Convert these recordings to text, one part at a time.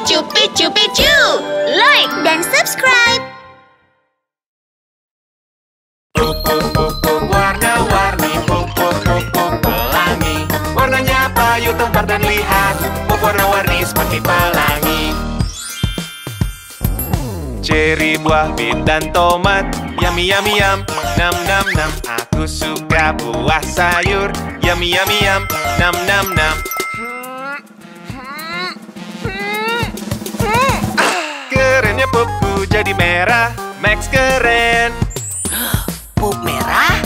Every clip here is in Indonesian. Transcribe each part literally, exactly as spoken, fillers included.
picu, picu, picu. Like dan subscribe. Pupuk-pupuk warna-warni, pupuk-pupuk pelangi. Warnanya payu, tempar dan lihat, pupuk warna-warni seperti pelangi. Ceri, buah, bit, dan tomat. Yummy, yummy, yum, nam, nam, nam. Aku suka buah sayur. Yummy, yummy, yum, nam, nam, nam. Kerennya pupku jadi merah. Max keren. Pup merah?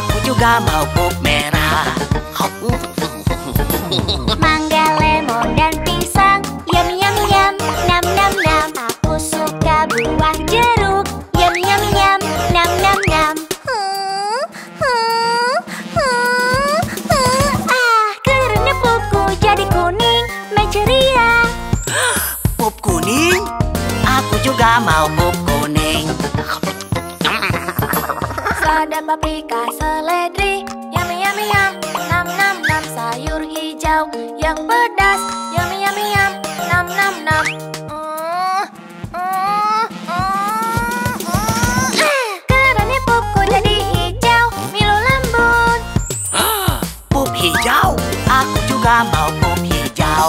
Aku juga mau pup merah. Mangga, lemon, dan pisang. Yummy, yummy, yum, nam, nam, nam. Aku suka buah jeruk. Yummy, yummy, yum, nam, nam, nam. Ah, karena pupku jadi kuning, menceria. Pup kuning? Aku juga mau pup kuning. Selada, paprika, seledri. Yummy, yummy, yum, nam, nam, nam. Sayur hijau yang pedas. Yummy, yummy, yum, nam, nam, nam. Karena pupku jadi hijau, Milo lembut. Pup hijau? Aku juga mau pup hijau.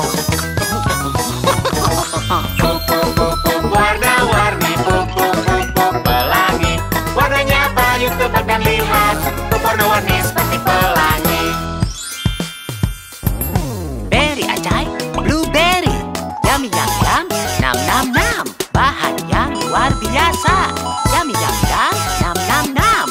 Pupuk-pupuk warna-warni, pupuk-pupuk pelangi. Warnanya payu, tebak dan lihat, pupuk warna-warni seperti pelangi. Berry acai, blueberry. Yummy, yum, yum, nam, nam, nam. Bahan yang luar biasa. Yummy, yum, yum, nam, nam, nam.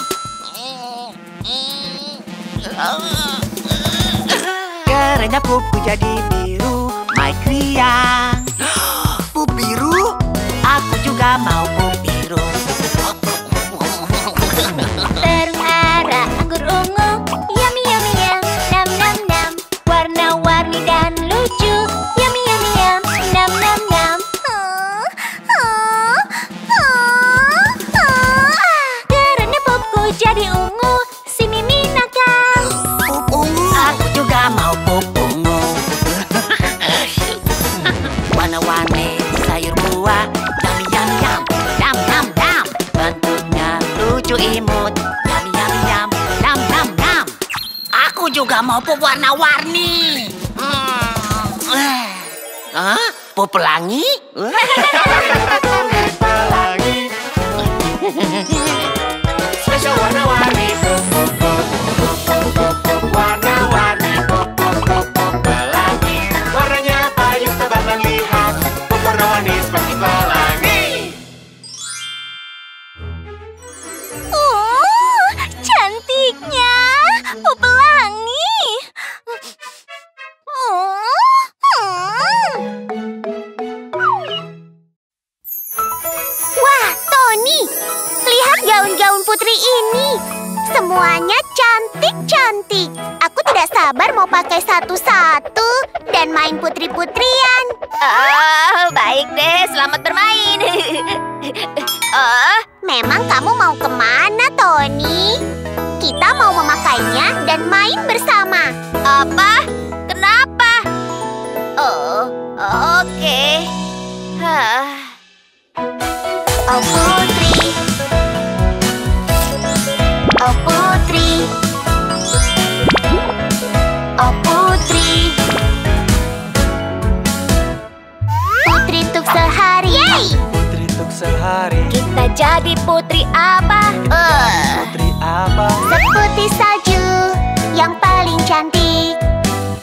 Karena pupku jadi biru, my kriang. Pup biru? Aku juga mau pup biru. Terung ara, anggur ungu. Yummy, yummy, yum, nam, nam, nam. Warna-warni dan lucu. Yummy, yummy, yum, nam, nam, nam. Karena pupku jadi ungu, si Mimi nakal. Pup ungu? Aku juga mau pup ungu. Warna-warni. Imut, yummy, yummy, yum, nam, nam, nam. Aku juga mau pup warna-warni. Hmm. Hah? Pup pelangi? Pelangi. Spesial warna-warni. Warna-warni. Pelangi. Warnanya payu, tebak dan lihat, pup warna-warni seperti pelangi. Cantiknya pup pelangi. Wah, Tony, lihat gaun-gaun putri ini. Semuanya cantik-cantik. Aku tidak sabar mau pakai satu-satu dan main putri-putrian. Oh, baik deh, selamat bermain. Oh, memang kamu mau kemana, Tony? Kita mau memakainya dan main bersama. Apa? Kenapa? Oh, oke. Okay. Huh. Oh, putri. Oh, putri. Oh, putri. Putri tuk sehari. Yay! Putri tuk sehari. Kita jadi putri apa? Uh. Putri apa? Seputih salju yang paling cantik.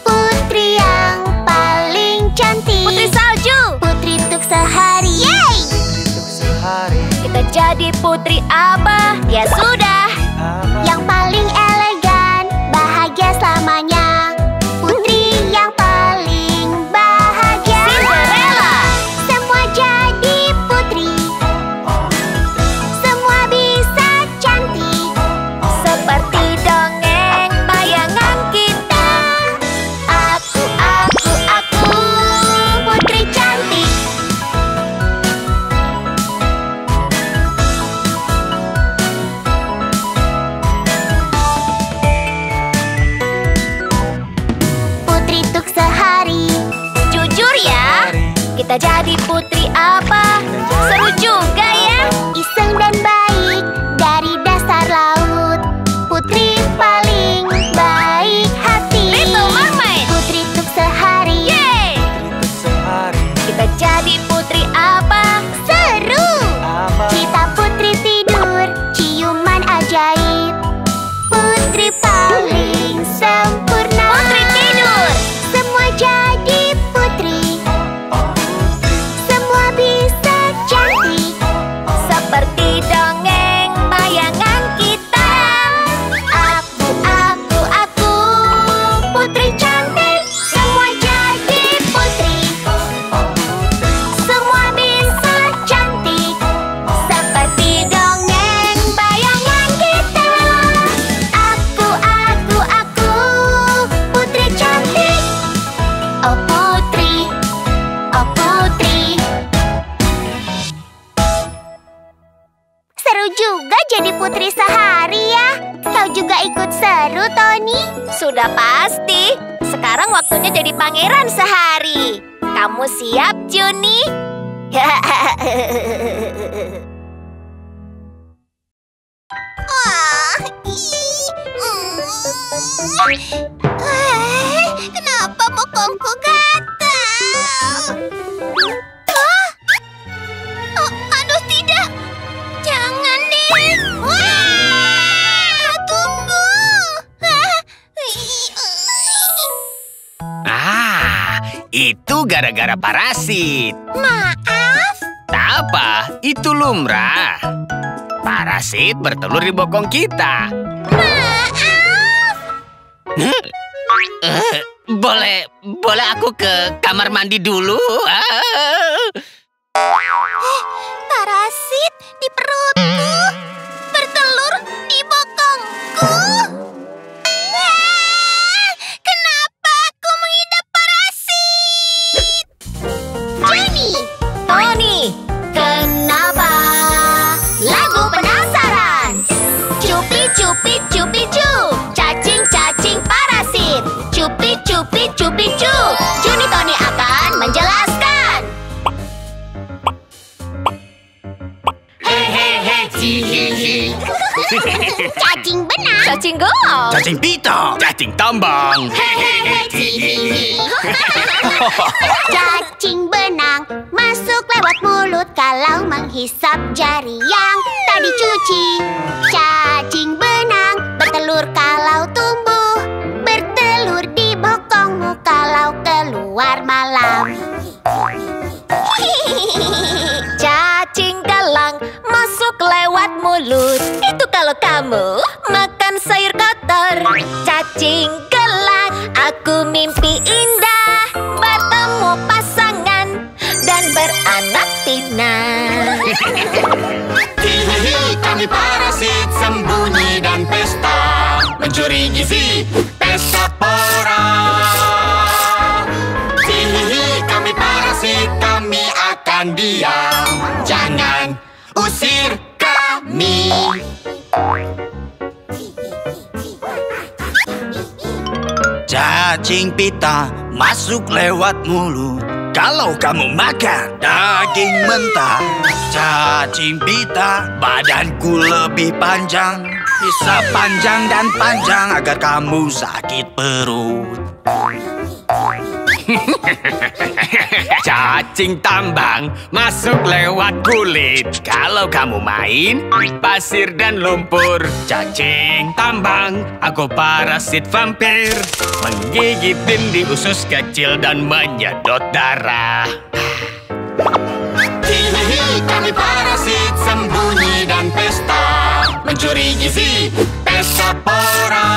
Putri yang paling cantik. Putri salju. Putri tuk sehari. Yeay! Putri tuk sehari. Kita jadi putri apa? Ya sudah. Apa? Yang paling elegan, bahagia selamanya. Putri yang paling bahagia. Cinderella. Semua jadi putri. Semua bisa cantik. Seperti dongeng bayangan kita. Aku, aku, aku putri cantik. kita jadi putri apa? Seru juga ya. Iseng dan baik dari dasar laut, putri paling baik hati. Little Mermaid, putri tuk sehari. Yeay! Kita jadi putri apa? Seru! Kita putri tidur, ciuman ajaib, putri paling sempurna. Putri tidur, semua jadi putri. Semua bisa cantik seperti dongeng bayangan kita. Aku, aku, aku, putri cantik. Semua jadi putri. Semua bisa cantik seperti dongeng bayangan kita. Aku, aku, aku, putri cantik. Oh putri, oh putri. Seru juga jadi putri sehari ya. Kau juga ikut seru, Tony. Sudah pasti. Sekarang waktunya jadi pangeran sehari. Kamu siap, Juni? Wah, ih, mm. Eh, kenapa bokongku gatal? Hah? Oh, aduh tidak, jangan deh. Wah, tunggu. Hah? Ih, eh. Ah, itu gara-gara parasit. Maaf. Tak apa, itu lumrah. Parasit bertelur di bokong kita. Maaf. Hah? Eh, boleh, boleh aku ke kamar mandi dulu? Eh, parasit di perutku, bertelur di bokongku. Ah, kenapa aku mengidap parasit? Johnny, Tony, kenapa? Lagu penasaran. Cupi cupi cupi cu, cacing cacing parasit. Cupi cupi cupi cu, JunyTony akan menjelaskan. Hehehe, hihihi. Cacing benang, cacing gol, Cacing pita, cacing tambang. Hehehe, hihihi. Cacing benang masuk lewat mulut kalau menghisap jari yang tadi cuci. Cacing benang bertelur kalau tumbuh, bertelur di bokongmu kalau keluar malam. Cacing gelang masuk lewat mulut, itu kalau kamu makan sayur kotor. Cacing gelang, aku mimpi indah bertemu pasangan dan beranak pinak. Hihihi, kami parasit sembunyi dan pesta, mencuri gizi, pesta pora. Hihihi, kami parasit, kami akan diam, jangan usir kami. Cacing pita masuk lewat mulut kalau kamu makan daging mentah. Cacing pita, badanku lebih panjang, bisa panjang dan panjang agar kamu sakit perut. Cacing tambang masuk lewat kulit kalau kamu main pasir dan lumpur. Cacing tambang, aku parasit vampir, menggigit dinding usus kecil dan menyedot darah. Hihihi, kami parasit sembunyi dan pesta, mencuri gizi, pesta pora.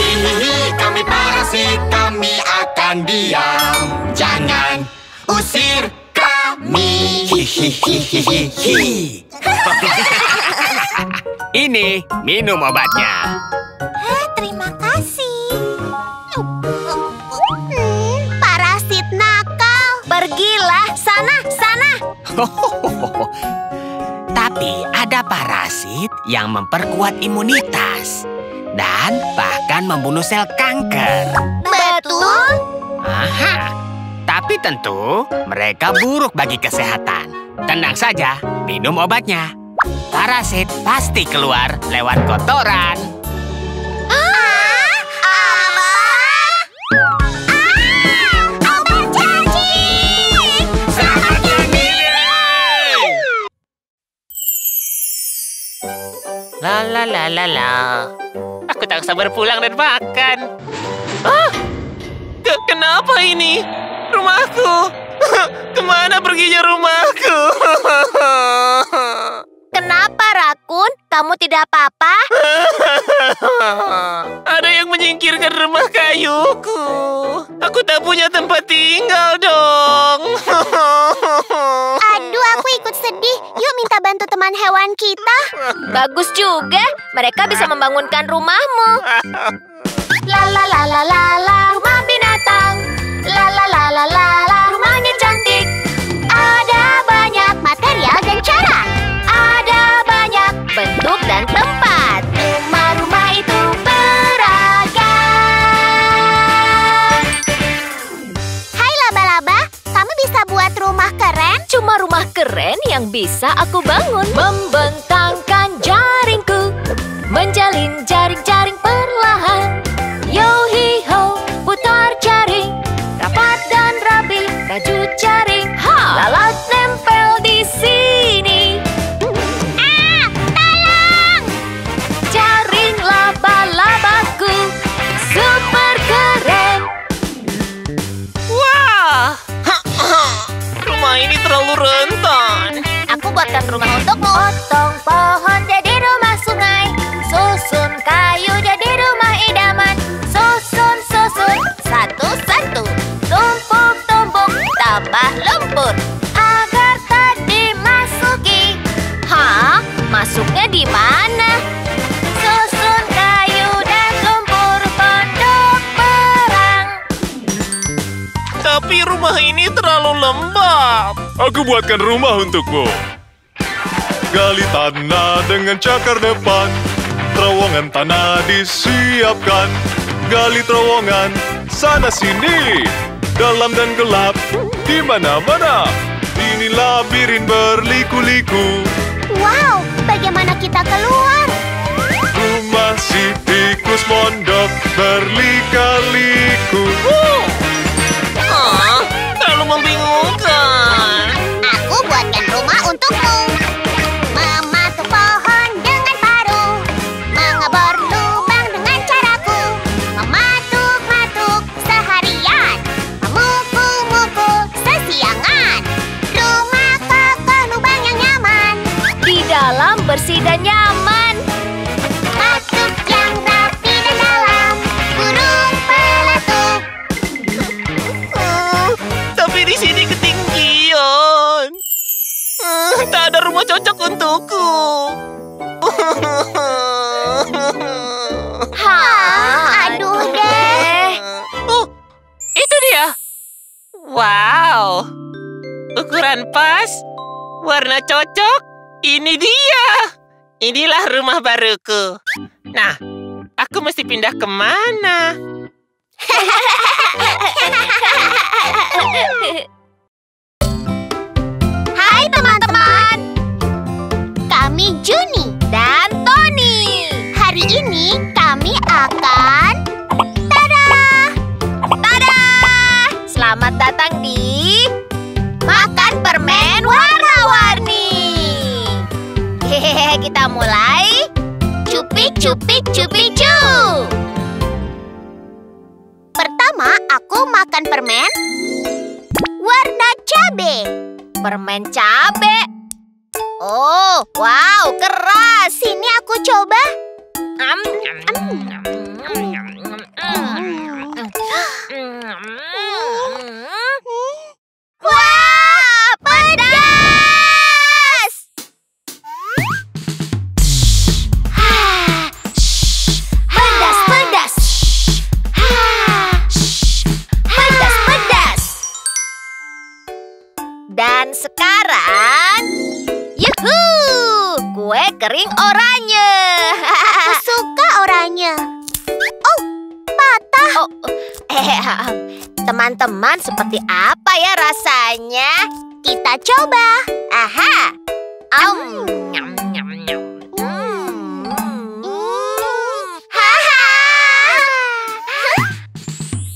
Hihihi, kami parasit, kami akan diam, jangan usir kami. Hihihihihi. Ini minum obatnya. Eh, terima kasih. Hmm, parasit nakal, pergilah sana sana. Tapi ada parasit yang memperkuat imunitas dan bahkan membunuh sel kanker. Betul? Aha. Tapi Tapi tentu, mereka buruk bagi kesehatan. Tenang saja, minum obatnya. Parasit pasti keluar lewat kotoran. Ah, apa? Ah, obat cacing! Selamatkan diri! La la la la la. Aku tak sabar pulang dan makan. Ah, kenapa ini? Rumahku, kemana perginya rumahku? Kenapa, Rakun? Kamu tidak apa-apa? Ada yang menyingkirkan rumah kayuku. Aku tak punya tempat tinggal dong. Aduh, aku ikut sedih. Yuk minta bantu teman hewan kita. Bagus juga, mereka bisa membangunkan rumahmu. La la la la la la, rumah binatang. La la la la la la, rumahnya cantik. Ada banyak material dan cara. Ada banyak bentuk dan tempat. Rumah-rumah itu beragam. Hai laba-laba, kamu bisa buat rumah keren? Cuma rumah keren yang bisa aku bangun. Membentangkan jaringku, menjalin jaring-jaring perlahan. Yo-hi-ho, putar jaring, rapat dan rapi, raju jaring. Ha! Lalat nempel di sini. Ah, tolong! Jaring laba-labaku super keren. Wah, rumah ini terlalu rentan. Aku buatkan rumah untukmu. Potong pohon jadi rumah sungai. Susun kayu jadi rumah idaman. Susun-susun, satu-satu, tumpuk-tumpuk, tambah lumpur, agar tak dimasuki. Hah? Masuknya di mana? Susun kayu dan lumpur pondok perang. Tapi rumah ini terlalu lembab. Aku buatkan rumah untukmu. Gali tanah dengan cakar depan. Terowongan tanah disiapkan. Gali terowongan sana-sini. Dalam dan gelap, di mana-mana. Ini labirin berliku-liku. Wow, bagaimana kita keluar? Rumah si tikus mondok berlika-liku. Oh, oh, terlalu membingungkan. Aku buatkan rumah untukmu. Bersih dan nyaman. Katup yang rapi dan dalam. Burung pelatu. Uh, tapi di sini ketinggian. Uh, tak ada rumah cocok untukku. Hah, aduh deh. Oh, itu dia. Wow. Ukuran pas. Warna cocok. Ini dia. Inilah rumah baruku. Nah, aku mesti pindah ke mana? Hai teman-teman. Kami Juni dan Tony. Hari ini kami akan... Tada! Tada! Selamat datang di... Makan Permen Warna-Warni. Hehehe, kita mulai. Cupik, cupik, cupik, cup. Pertama, aku makan permen warna cabe. Permen cabe. Oh, wow, keras. Sini aku coba. Um, um, um, um. Wah, pedas. Dan sekarang, yuhuu, kue kering oranye. Aku suka oranye. Oh, patah. Oh, eh, Teman-teman seperti apa ya rasanya? Kita coba. Aha. Om. Nyam, nyam, nyam.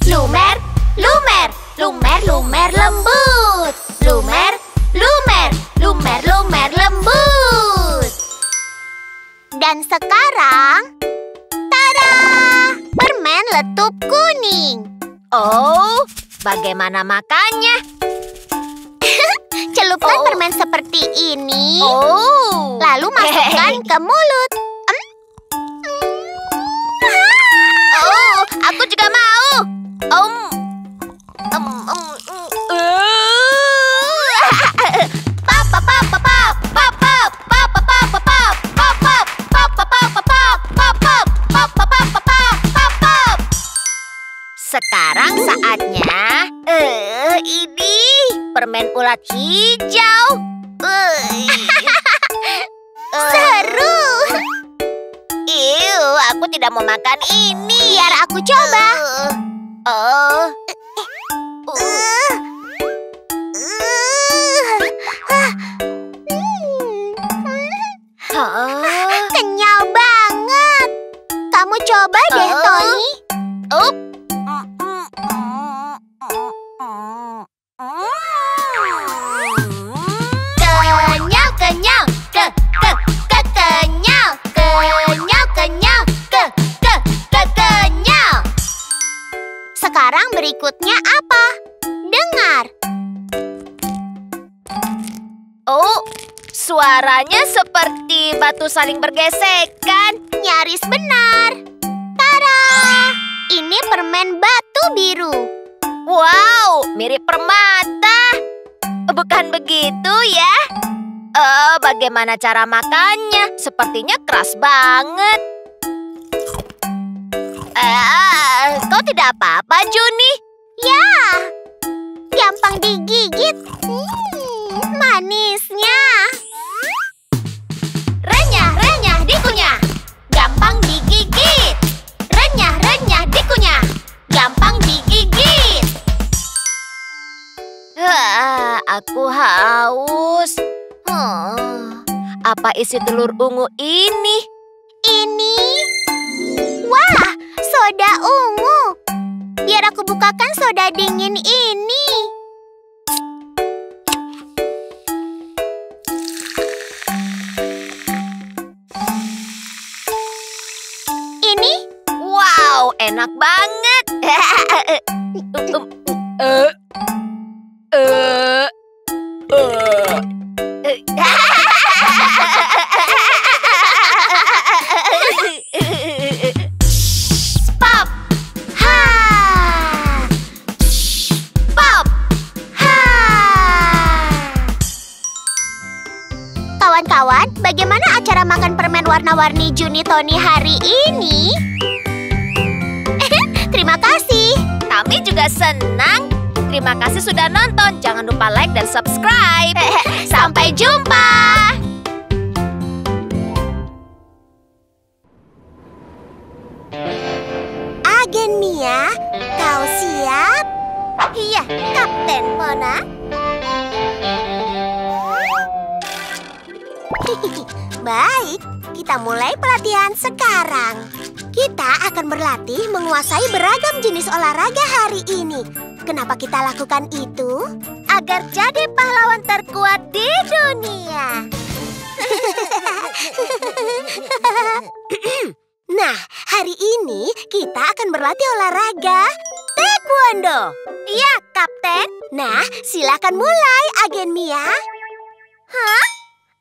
Lumer, lumer, lumer, lumer lembut. Lumer, lumer, lumer, lumer lembut. Dan sekarang, tada! Permen letup kuning. Oh, bagaimana makannya? Celupkan oh. permen seperti ini, oh. lalu masukkan ke mulut. Hmm? Oh, aku juga mau. Om, om, om, pop, pop, pop, pop, pop, pop, pop, pop, pop, pop, pop, pop, pop, pop, pop, pop. Sekarang saatnya, eh, ini permen ulat hijau. Seru. Iu, aku tidak mau makan ini. Biar aku coba. Oh. Kenyal banget. Kamu coba deh, Tony. Up. Kenyal, kenyal, ke, ke, ke, kenyal, kenyal, kenyal, ke, ke, ke, kenyal. Sekarang berikutnya apa? Dengar. Oh, suaranya seperti batu saling bergesekan. Nyaris benar. Tara. Ini permen batu biru. Wow, mirip permata. Bukan begitu ya? Eh, bagaimana cara makannya? Sepertinya keras banget. Eh, kau tidak apa-apa, Juni? Ya, gampang digigit. Hmm, manisnya. Renyah, renyah, dikunyah. Gampang digigit. Renyah, renyah, dikunyah. Gampang digigit. Ah, aku haus. Hmm, apa isi telur ungu ini? Ini? Wah, soda ungu. Biar aku bukakan soda dingin ini. Enak banget. Pop. Ha. Pop. Ha. Kawan-kawan, bagaimana acara makan permen warna-warni JunyTony hari ini? Terima kasih. Kami juga senang. Terima kasih sudah nonton. Jangan lupa like dan subscribe. Sampai jumpa. Agen Mia, kau siap? Iya, Kapten Mona. Baik, kita mulai pelatihan sekarang. Kita akan berlatih menguasai beragam jenis olahraga hari ini. Kenapa kita lakukan itu? Agar jadi pahlawan terkuat di dunia. Nah, hari ini kita akan berlatih olahraga taekwondo. Iya, Kapten. Nah, silakan mulai, Agen Mia. Hah?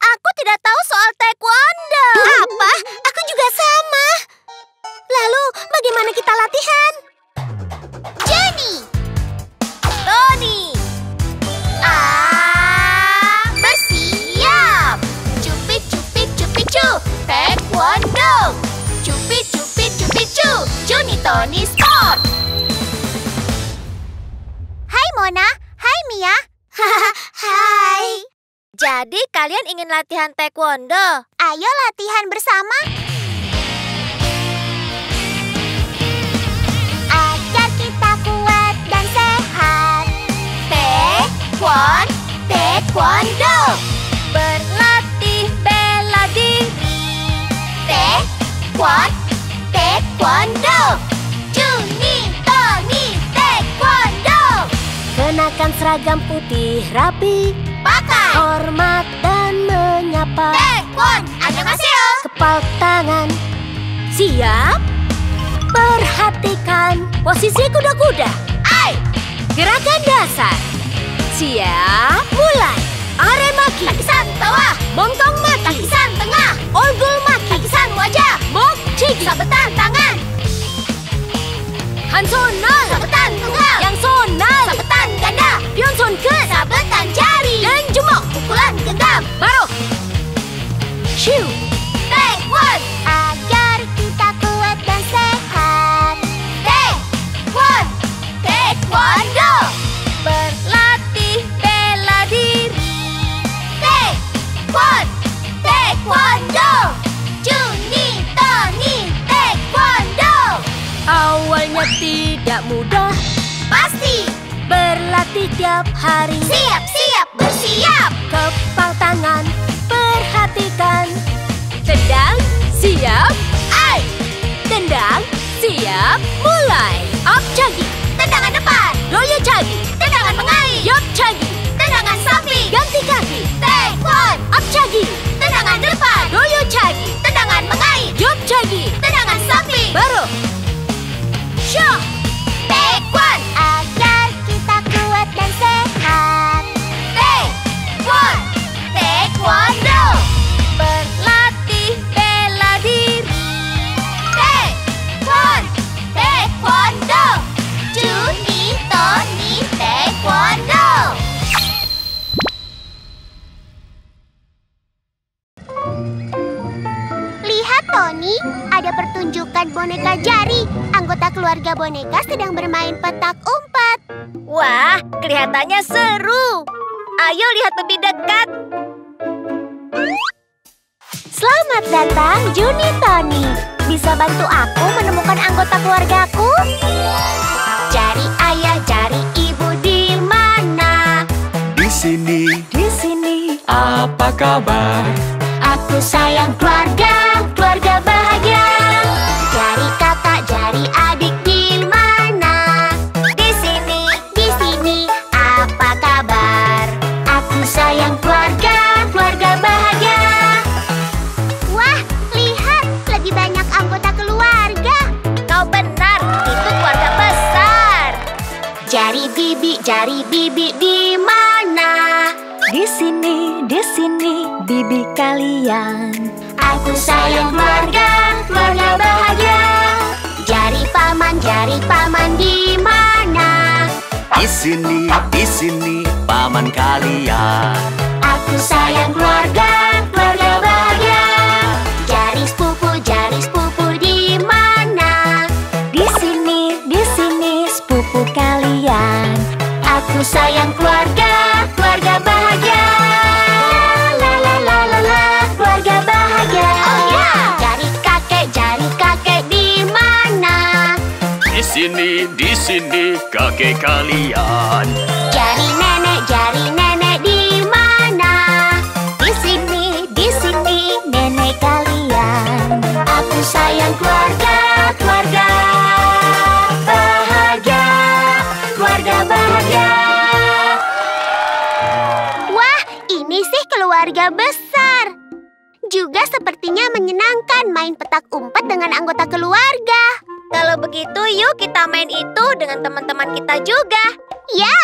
Aku tidak tahu soal taekwondo. Apa? Aku juga sama. Lalu, bagaimana kita latihan? Juny, Tony, ah, bersiap. Cupi, cupi, cupi, cup. Taekwondo. Cupi, cupi, cupi, cup. JunyTony Sport. Hai Mona, hai Mia. Hai. Jadi kalian ingin latihan taekwondo? Ayo latihan bersama. Agar kita kuat dan sehat. mengenakan seragam putih rapi, pakai hormat dan menyapa. Tekun, annyeonghaseyo. Kepal tangan, siap. Perhatikan posisi kuda-kuda. Ai, gerakan dasar. Siap, mulai. Aremaki, takisan bawah. Montong maki, takisan tengah. Olgul maki, takisan wajah. Mok cigi, sabetan tangan. Hansonal, sabetan tunggal. Yangsonal, sabetan ganda. Pyeonsonkeun, sabetan jari. Dan jumok, pukulan genggam. Baru. Shiu. Taekwon. Agar kita kuat dan sehat. Taekwon. Taekwondo. Berlatih bela diri. Taekwon. Taekwondo. JunyTony taekwondo. Awalnya tidak mudah, pasti. Berlatih tiap hari. Siap, siap, bersiap. Kepal tangan, perhatikan. Tendang, siap. Ai, tendang, siap. Mulai. Up cagi, tendangan depan. Royo cagi, tendangan mengalir. Yop cagi, tendangan samping. Ganti kaki. Taekwon. Up cagi, tendangan depan. Royo cagi, tendangan mengalir. Yop cagi, tendangan samping. Baru. Show. Taekwon. Agar kita kuat dan sehat. Taekwon. Taekwondo. Berlatih bela diri. Taekwon. Taekwondo. JunyTony taekwondo. Lihat Tony, ada pertunjukan boneka jari. Anggota keluarga boneka sedang bermain petak umpet. Wah, kelihatannya seru. Ayo lihat lebih dekat. Selamat datang JunyTony. Bisa bantu aku menemukan anggota keluargaku? Jari ayah, jari ibu di mana? Di sini. Di sini. Apa kabar? Aku sayang keluarga, keluarga bahagia. Jari kakak, jari adik di mana? Di sini, di sini. Apa kabar? Aku sayang keluarga, keluarga bahagia. Wah, lihat, lebih banyak anggota keluarga. Kau benar, itu keluarga besar. Jari bibi, jari bibi di mana? Di sini, di sini, bibi kalian. Aku sayang keluarga, keluarga bahagia. Jari paman, jari paman di mana? Di sini, di sini, paman kalian. Aku sayang keluarga, keluarga bahagia. Jari sepupu, jari sepupu di mana? Di sini, di sini, sepupu kalian. Aku sayang keluarga, keluarga bahagia. La la la la la, keluarga bahagia. Oh ya, jari kakek, jari kakek di mana? Di sini, di sini, kakek kalian. Jari nenek, jari nenek di mana? Di sini, di sini, nenek kalian. Aku sayang keluarga, keluarga bahagia, keluarga bahagia. Keluarga besar. Juga sepertinya menyenangkan main petak umpet dengan anggota keluarga. Kalau begitu yuk kita main itu dengan teman-teman kita juga. Ya.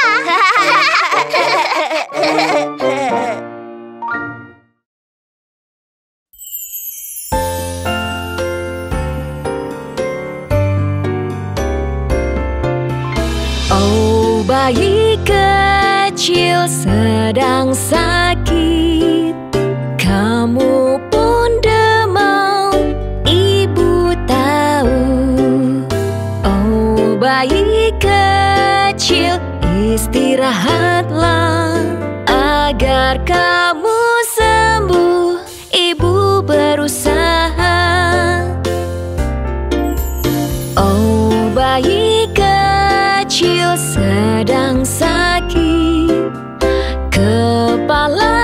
Oh, bayi kecil sedang sakit. Kamu pun demam, ibu tahu. Oh bayi kecil, istirahatlah agar kamu sembuh. Ibu berusaha. Oh bayi kecil sedang sakit, kepala.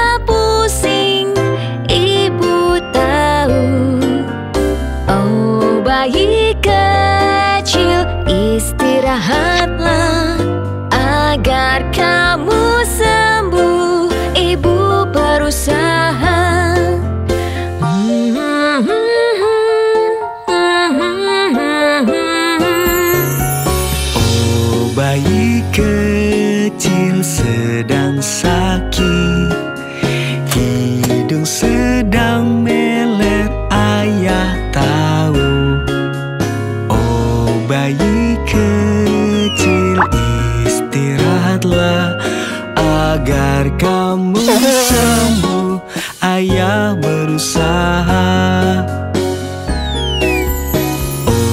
Bayi kecil, istirahatlah agar kau kecil sedang sakit, hidung sedang meler, ayah tahu. Oh bayi kecil, istirahatlah agar kamu sembuh. Ayah berusaha.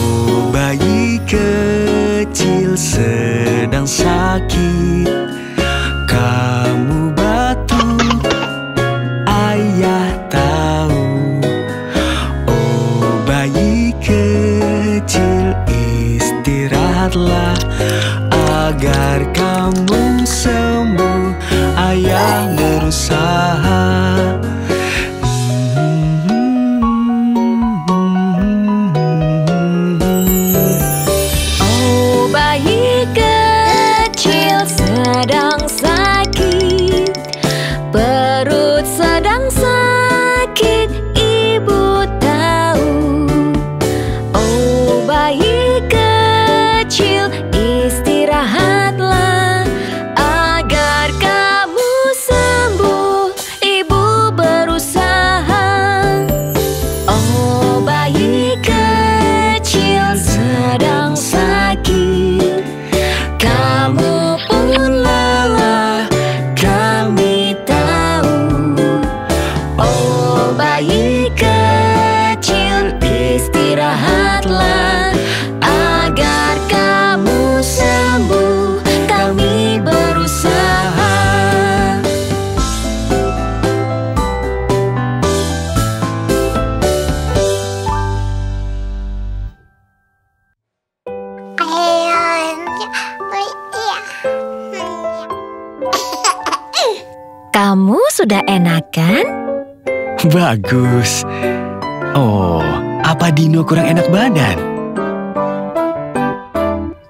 Oh bayi kecil sedang sakit, kamu batuk, ayah tahu. Oh bayi kecil, istirahatlah agar kamu sembuh. Ayah berusaha. Kamu sudah enak kan? Bagus. Oh, apa Dino kurang enak badan?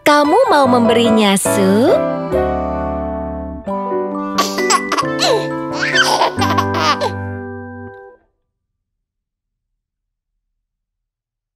Kamu mau memberinya sup?